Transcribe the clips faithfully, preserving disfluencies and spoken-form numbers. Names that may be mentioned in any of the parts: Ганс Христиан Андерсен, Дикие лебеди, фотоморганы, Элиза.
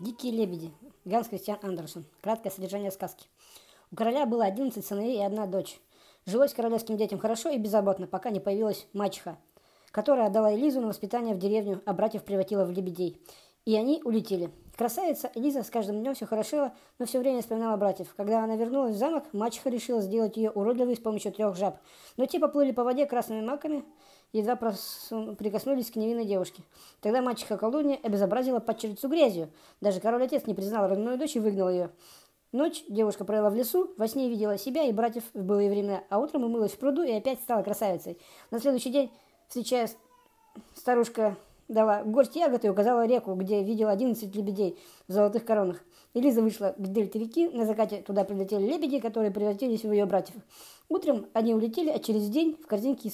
«Дикие лебеди», Ганс Христиан Андерсен. Краткое содержание сказки. У короля было одиннадцать сыновей и одна дочь. Жилось королевским детям хорошо и беззаботно, пока не появилась мачеха, которая отдала Элизу на воспитание в деревню, а братьев превратила в лебедей. И они улетели. Красавица Элиза с каждым днем все хорошела, но все время вспоминала братьев. Когда она вернулась в замок, мачеха решила сделать ее уродливой с помощью трех жаб. Но те поплыли по воде красными маками, едва просу... прикоснулись к невинной девушке. Тогда мачеха колдунья обезобразила падчерицу грязью. Даже король-отец не признал родную дочь и выгнал ее. Ночь девушка провела в лесу, во сне видела себя и братьев в былые времена, а утром умылась в пруду и опять стала красавицей. На следующий день, встречая старушка... дала горсть ягод и указала реку, где видела одиннадцать лебедей в золотых коронах. Элиза вышла к дельте реки, на закате туда прилетели лебеди, которые превратились в ее братьев. Утром они улетели, а через день в корзинке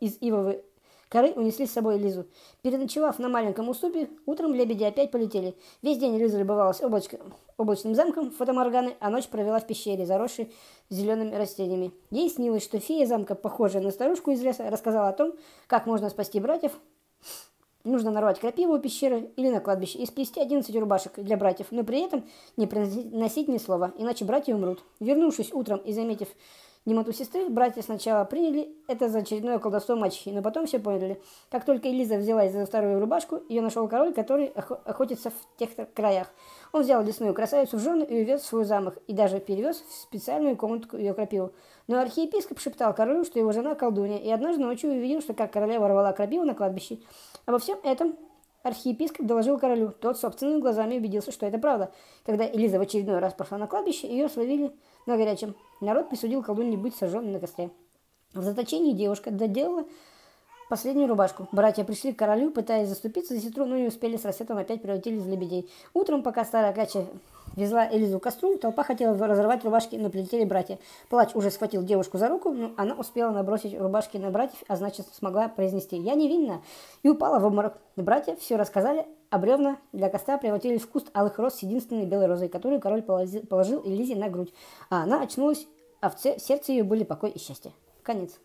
из ивовой коры унесли с собой Элизу. Переночевав на маленьком уступе, утром лебеди опять полетели. Весь день Элиза любовалась облачко, облачным замком фотоморганы, а ночь провела в пещере, заросшей зелеными растениями. Ей снилось, что фея замка, похожая на старушку из леса, рассказала о том, как можно спасти братьев. Нужно нарвать крапиву у пещеры или на кладбище и сплести одиннадцать рубашек для братьев, но при этом не произносить ни слова, иначе братья умрут. Вернувшись утром и заметив немоту сестры, братья сначала приняли это за очередное колдовство мачехи, но потом все поняли. Как только Элиза взялась за вторую рубашку, ее нашел король, который охотится в тех краях. Он взял лесную красавицу в жены и увез в свой замок, и даже перевез в специальную комнатку ее крапиву. Но архиепископ шептал королю, что его жена колдунья, и однажды ночью увидел, что как королева рвала крапиву на кладбище. Обо всем этом архиепископ доложил королю. Тот собственными глазами убедился, что это правда. Когда Элиза в очередной раз пошла на кладбище, ее словили на горячем. Народ присудил колдунье быть сожженной на костре. В заточении девушка доделала последнюю рубашку. Братья пришли к королю, пытаясь заступиться за сестру, но не успели, с рассветом опять превратились в лебедей. Утром, пока старая кача везла Элизу к костру, толпа хотела разорвать рубашки, но прилетели братья. Плач уже схватил девушку за руку, но она успела набросить рубашки на братьев, а значит смогла произнести «Я невинна» и упала в обморок. Братья все рассказали, а бревна для костра превратились в куст алых роз с единственной белой розой, которую король положил Элизе на грудь. А она очнулась, а в сердце ее были покой и счастье. Конец.